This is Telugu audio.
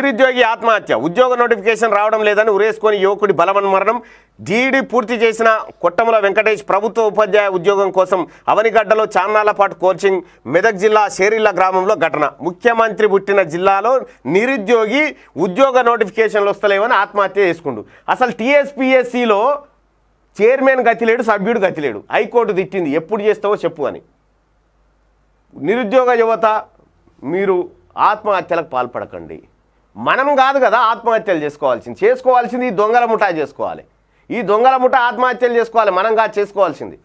నిరుద్యోగి ఆత్మహత్య ఉద్యోగ నోటిఫికేషన్ రావడం లేదని ఉరేసుకొని యువకుడి బలవన్ మరణం డీడీ పూర్తి చేసిన కొట్టమల వెంకటేష్ ప్రభుత్వ ఉపాధ్యాయ ఉద్యోగం కోసం అవనిగడ్డలో చాన్నాళ్ల పాటు కోచింగ్ మెదక్ జిల్లా షేరిల్ల గ్రామంలో ఘటన ముఖ్యమంత్రి పుట్టిన జిల్లాలో నిరుద్యోగి ఉద్యోగ నోటిఫికేషన్లు వస్తలేవని ఆత్మహత్య చేసుకుండు అసలు టీఎస్పీఎస్సీలో చైర్మన్ గతిలేడు సభ్యుడు గతిలేడు హైకోర్టు తిట్టింది ఎప్పుడు చేస్తావో చెప్పు అని నిరుద్యోగ యువత మీరు ఆత్మహత్యలకు పాల్పడకండి మనం కాదు కదా ఆత్మహత్యలు చేసుకోవాల్సింది దొంగల ముఠా ఆత్మహత్యలు చేసుకోవాలి మనం కాదు చేసుకోవాల్సింది